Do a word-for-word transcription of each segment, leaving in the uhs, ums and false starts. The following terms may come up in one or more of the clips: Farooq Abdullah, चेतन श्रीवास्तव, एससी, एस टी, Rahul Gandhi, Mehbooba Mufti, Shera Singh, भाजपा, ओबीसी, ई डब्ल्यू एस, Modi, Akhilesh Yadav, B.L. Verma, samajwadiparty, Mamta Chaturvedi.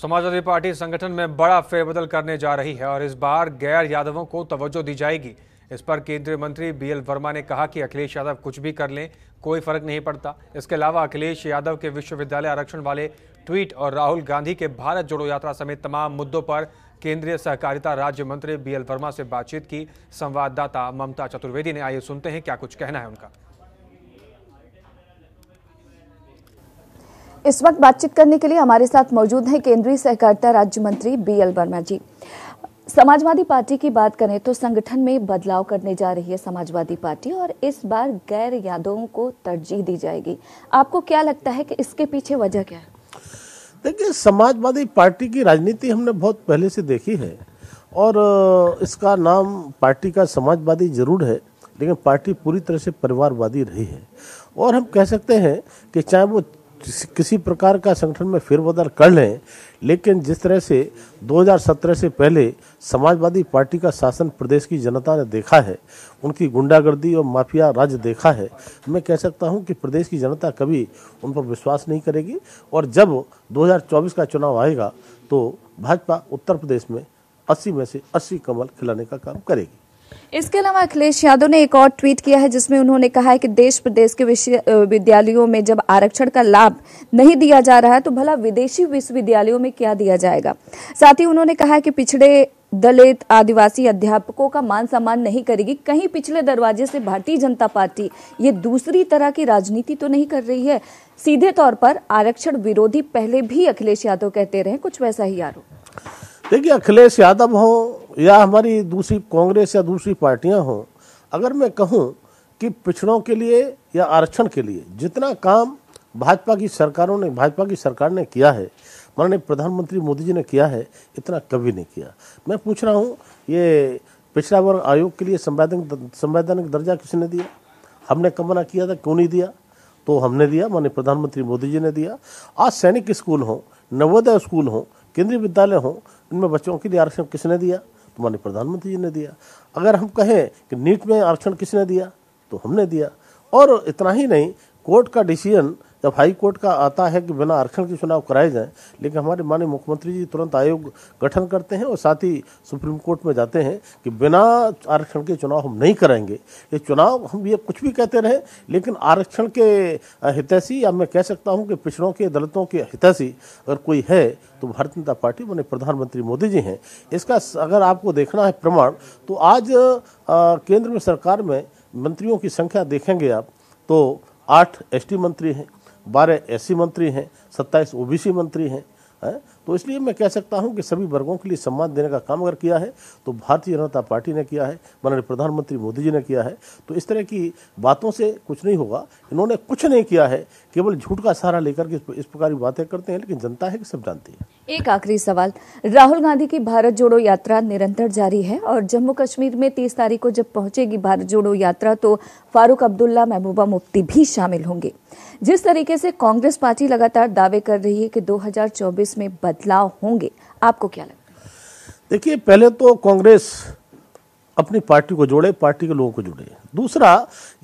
Samajwadi party संगठन में बड़ा फेरबदल करने जा रही है और इस बार गैर यादवों को तवज्जो दी जाएगी। इस पर केंद्रीय मंत्री बी एल वर्मा ने कहा कि अखिलेश यादव कुछ भी कर लें, कोई फर्क नहीं पड़ता। इसके अलावा अखिलेश यादव के विश्वविद्यालय आरक्षण वाले ट्वीट और राहुल गांधी के भारत जोड़ो यात्रा समेत तमाम मुद्दों पर केंद्रीय सहकारिता राज्य मंत्री बी एल वर्मा से बातचीत की संवाददाता ममता चतुर्वेदी ने। आइए सुनते हैं क्या कुछ कहना है उनका। इस वक्त बातचीत करने के लिए हमारे साथ मौजूद हैं केंद्रीय सहकारिता राज्य मंत्री बी एल वर्मा जी। समाजवादी पार्टी की बात करें तो संगठन में बदलाव करने जा रही है समाजवादी पार्टी और इस बार गैर यादवों को तरजीह दी जाएगी। आपको क्या लगता है कि इसके पीछे वजह क्या है? देखिए, समाजवादी पार्टी की राजनीति हमने बहुत पहले से देखी है और इसका नाम पार्टी का समाजवादी जरूर है, लेकिन पार्टी पूरी तरह से परिवारवादी रही है और हम कह सकते हैं कि चाहे वो किसी प्रकार का संगठन में फेरबदल कर लें, लेकिन जिस तरह से दो हज़ार सत्रह से पहले समाजवादी पार्टी का शासन प्रदेश की जनता ने देखा है, उनकी गुंडागर्दी और माफिया राज देखा है, मैं कह सकता हूं कि प्रदेश की जनता कभी उन पर विश्वास नहीं करेगी। और जब दो हज़ार चौबीस का चुनाव आएगा तो भाजपा उत्तर प्रदेश में अस्सी में से अस्सी कमल खिलाने का काम करेगी। इसके अलावा अखिलेश यादव ने एक और ट्वीट किया है जिसमें उन्होंने कहा है कि देश प्रदेश के विश्वविद्यालयों में जब आरक्षण का लाभ नहीं दिया जा रहा है तो भला विदेशी विश्वविद्यालयों में क्या दिया जाएगा। साथ ही उन्होंने कहा है कि पिछड़े दलित आदिवासी अध्यापकों का मान सम्मान नहीं करेगी। कहीं पिछले दरवाजे से भारतीय जनता पार्टी ये दूसरी तरह की राजनीति तो नहीं कर रही है? सीधे तौर पर आरक्षण विरोधी पहले भी अखिलेश यादव कहते रहे, कुछ वैसा ही आरोप। देखिए, अखिलेश यादव हो या हमारी दूसरी कांग्रेस या दूसरी पार्टियां हों, अगर मैं कहूं कि पिछड़ों के लिए या आरक्षण के लिए जितना काम भाजपा की सरकारों ने भाजपा की सरकार ने किया है, माननीय प्रधानमंत्री मोदी जी ने किया है, इतना कभी नहीं किया। मैं पूछ रहा हूं, ये पिछड़ा वर्ग आयोग के लिए संवैधानिक संवैधानिक दर्जा किसने दिया? हमने कब मना किया था, क्यों नहीं दिया? तो हमने दिया, माननीय प्रधानमंत्री मोदी जी ने दिया। आज सैनिक स्कूल हों, नवोदय स्कूल हों, केंद्रीय विद्यालय हों, इनमें बच्चों के लिए आरक्षण किसने दिया? तो माननीय प्रधानमंत्री जी ने दिया। अगर हम कहें कि नीट में आरक्षण किसने दिया, तो हमने दिया। और इतना ही नहीं, कोर्ट का डिसीजन जब हाई कोर्ट का आता है कि बिना आरक्षण के चुनाव कराए जाएं, लेकिन हमारे माननीय मुख्यमंत्री जी तुरंत आयोग गठन करते हैं और साथ ही सुप्रीम कोर्ट में जाते हैं कि बिना आरक्षण के चुनाव हम नहीं कराएंगे। ये चुनाव हम ये कुछ भी कहते रहें, लेकिन आरक्षण के हितैषी या मैं कह सकता हूँ कि पिछड़ों के दलितों के हितैषी अगर कोई है तो भारतीय जनता पार्टी माननीय प्रधानमंत्री मोदी जी हैं। इसका अगर आपको देखना है प्रमाण, तो आज आ, केंद्र में सरकार में मंत्रियों की संख्या देखेंगे आप तो आठ एस टी मंत्री हैं, बारह एससी मंत्री हैं, सत्ताईस ओबीसी मंत्री हैं है? तो इसलिए मैं कह सकता हूं कि सभी वर्गों के लिए सम्मान देने का काम अगर किया है तो भारतीय जनता पार्टी ने किया है, माननीय प्रधानमंत्री मोदी जी ने किया है। तो इस तरह की बातों से कुछ नहीं होगा। इन्होंने कुछ नहीं किया है, केवल झूठ का सहारा लेकर के इस प्रकार की बातें करते हैं, लेकिन जनता है कि सब जानती है। एक आखिरी सवाल, राहुल गांधी की भारत जोड़ो यात्रा निरंतर जारी है और जम्मू कश्मीर में तीस तारीख को जब पहुंचेगी भारत जोड़ो यात्रा तो फारूक अब्दुल्ला, महबूबा मुफ्ती भी शामिल होंगे। जिस तरीके से कांग्रेस पार्टी लगातार दावे कर रही है कि दो हज़ार चौबीस में बदलाव होंगे, आपको क्या लगता है? देखिए, पहले तो कांग्रेस अपनी पार्टी को जोड़े, पार्टी के लोगों को जोड़े। दूसरा,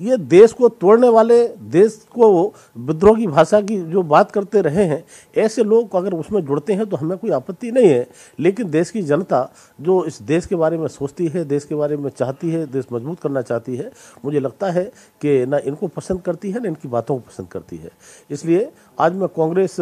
ये देश को तोड़ने वाले, देश को विद्रोह की भाषा की जो बात करते रहे हैं, ऐसे लोग अगर उसमें जुड़ते हैं तो हमें कोई आपत्ति नहीं है। लेकिन देश की जनता जो इस देश के बारे में सोचती है, देश के बारे में चाहती है, देश मजबूत करना चाहती है, मुझे लगता है कि ना इनको पसंद करती है ना इनकी बातों को पसंद करती है। इसलिए आज मैं कांग्रेस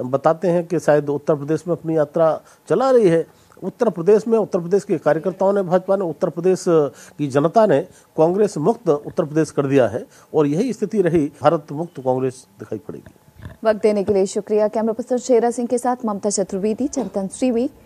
बताते हैं कि शायद उत्तर प्रदेश में अपनी यात्रा चला रही है। उत्तर प्रदेश में उत्तर प्रदेश के कार्यकर्ताओं ने, भाजपा ने, उत्तर प्रदेश की जनता ने कांग्रेस मुक्त उत्तर प्रदेश कर दिया है और यही स्थिति रही, भारत मुक्त कांग्रेस दिखाई पड़ेगी। वक्त देने के लिए शुक्रिया। कैमरा पर्सन शेरा सिंह के साथ ममता चतुर्वेदी, चेतन श्रीवास्तव।